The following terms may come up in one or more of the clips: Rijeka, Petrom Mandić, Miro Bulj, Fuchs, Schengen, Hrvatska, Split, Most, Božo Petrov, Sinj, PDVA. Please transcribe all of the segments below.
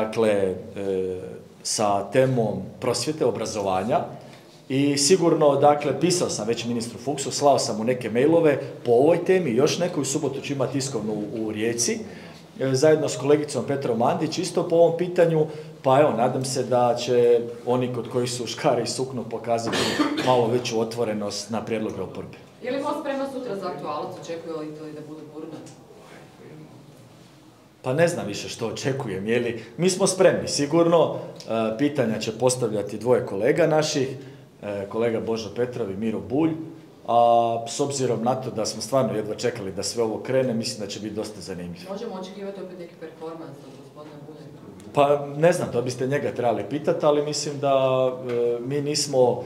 Dakle, sa temom prosvjete, obrazovanja i sigurno, dakle, pisao sam već ministru Fuchsu, slao sam mu neke mailove po ovoj temi, još neko u subotu ću imati tiskovnu u Rijeci, zajedno s kolegicom Petrom Mandić, isto po ovom pitanju, pa evo, nadam se da će oni kod koji su škare i sukno pokazati malo veću otvorenost na prijedloge oporbe. Je li Most sprema sutra za aktualac, očekuje li to i da budu burna? Pa ne znam više što očekujem, jeli, mi smo spremni, sigurno, pitanja će postavljati dvoje kolega naših, kolega Božo Petrov i Miro Bulj, a s obzirom na to da smo stvarno jedva čekali da sve ovo krene, mislim da će biti dosta zanimljivo. Možemo očekivati opet neki performans od gospodina Bulja? Pa ne znam, to biste njega trebali pitati, ali mislim da mi nismo,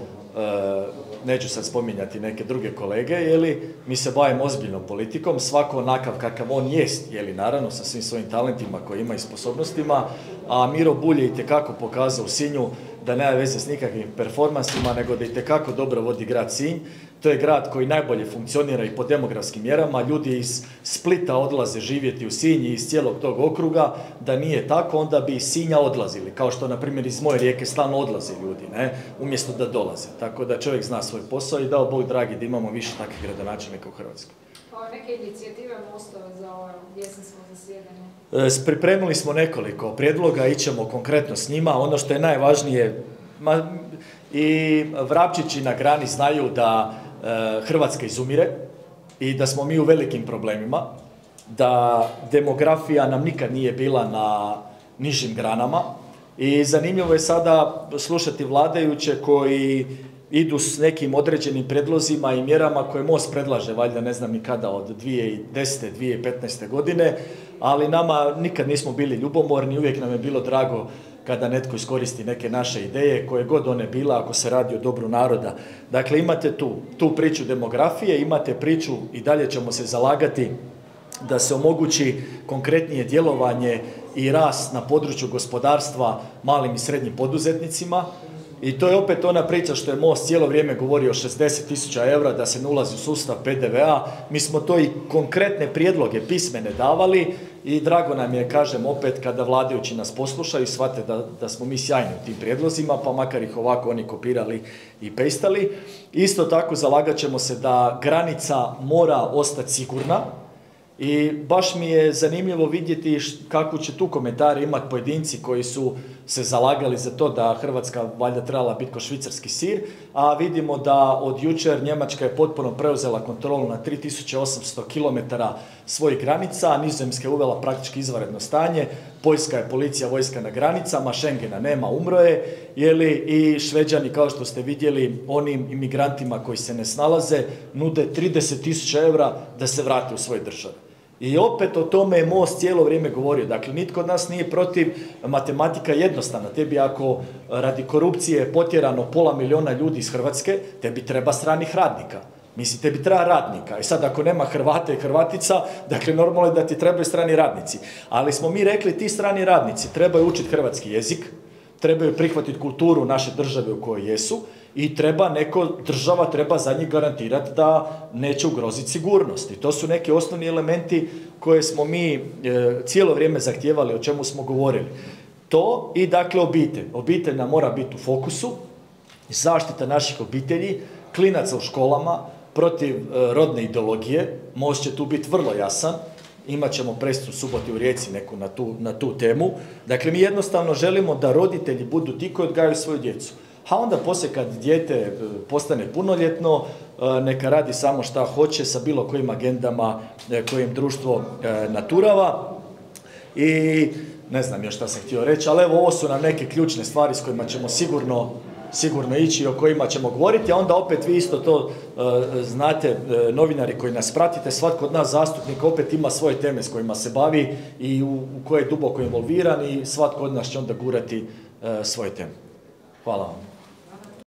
neću sad spominjati neke druge kolege, jeli, mi se bavimo ozbiljnom politikom, svako onakav kakav on jest, jeli, naravno sa svim svojim talentima koje ima i sposobnostima, a Miro Bulj je itekako pokazao u Sinju da nema veze s nikakvim performansima, nego da itekako dobro vodi grad Sinj. To je grad koji najbolje funkcionira i po demografskim mjerama, ljudi iz Splita odlaze živjeti u Sinj i iz cijelog tog okruga, da nije tako, onda bi iz Sinja odlazili, kao što, na primjer, iz moje Rijeke stalno odlaze ljudi, ne, umjesto da dolaze. Tako da čovjek zna svoj posao i dao Bog dragi da imamo više takvih gradonačelnika u Hrvatskoj. Kao neke inicijative Mostova za ovo jesensko zasjedanje? Pripremili smo nekoliko prijedloga, ićemo konkretno s njima, ono što je najvažnije, i Vrapčići na grani znaju da Hrvatska izumire i da smo mi u velikim problemima, da demografija nam nikad nije bila na nižim granama i zanimljivo je sada slušati vladajuće koji idu s nekim određenim predlozima i mjerama koje Most predlaže, valjda ne znam ni kada, od 2010. 2015. godine, ali nama nikad nismo bili ljubomorni, uvijek nam je bilo drago kada netko iskoristi neke naše ideje, koje god one bila, ako se radi o dobru naroda. Dakle, imate tu priču demografije, imate priču i dalje ćemo se zalagati da se omogući konkretnije djelovanje i rast na području gospodarstva malim i srednjim poduzetnicima. I to je opet ona priča što je Most cijelo vrijeme govorio o 60.000 eura da se ne ulazi u sustav PDV-a. Mi smo to i konkretne prijedloge pismene davali i drago nam je, kažem opet, kada vladajući nas poslušaju i shvate da smo mi sjajni u tim prijedlozima, pa makar ih ovako oni kopirali i pejstali. Isto tako zalagat ćemo se da granica mora ostati sigurna. I baš mi je zanimljivo vidjeti kako će tu komentare imati pojedinci koji su se zalagali za to da Hrvatska valjda trebala biti kao švicarski sir, a vidimo da od jučer Njemačka je potpuno preuzela kontrolu na 3800 km svojih granica, a Nizozemska je uvela praktički izvanredno stanje, Poljska je policija, vojska na granicama, Schengena nema, umro je, jeli, i Šveđani, kao što ste vidjeli, onim imigrantima koji se ne snalaze, nude 30.000 eura da se vrate u svoje države. I opet o tome je Most cijelo vrijeme govorio, dakle nitko od nas nije protiv, matematika je jednostavna, tebi ako radi korupcije je potjerano pola milijuna ljudi iz Hrvatske, tebi treba stranih radnika, mislim tebi treba radnika i sad ako nema Hrvata i Hrvatica, dakle normalno je da ti trebaju strani radnici, ali smo mi rekli ti strani radnici trebaju učiti hrvatski jezik, trebaju prihvatiti kulturu naše države u kojoj jesu i država treba za njih garantirati da neće ugroziti sigurnost. I to su neki osnovni elementi koje smo mi cijelo vrijeme zahtijevali, o čemu smo govorili. To i dakle obitelj. Obitelj nam mora biti u fokusu, zaštita naših obitelji, klinaca u školama, protiv rodne ideologije. Most će tu biti vrlo jasan. Imat ćemo predstavu suboti u Rijeci neku na tu temu. Dakle, mi jednostavno želimo da roditelji budu ti koji odgajaju svoju djecu. A onda poslije kad dijete postane punoljetno, neka radi samo šta hoće sa bilo kojim agendama kojim društvo naturava. I ne znam još šta sam htio reći, ali evo ovo su nam neke ključne stvari s kojima ćemo sigurno ići i o kojima ćemo govoriti, a onda opet vi isto to znate, novinari koji nas pratite, svatko od nas zastupnika opet ima svoje teme s kojima se bavi i u koje je duboko involviran i svatko od nas će onda gurati svoje teme. Hvala vam.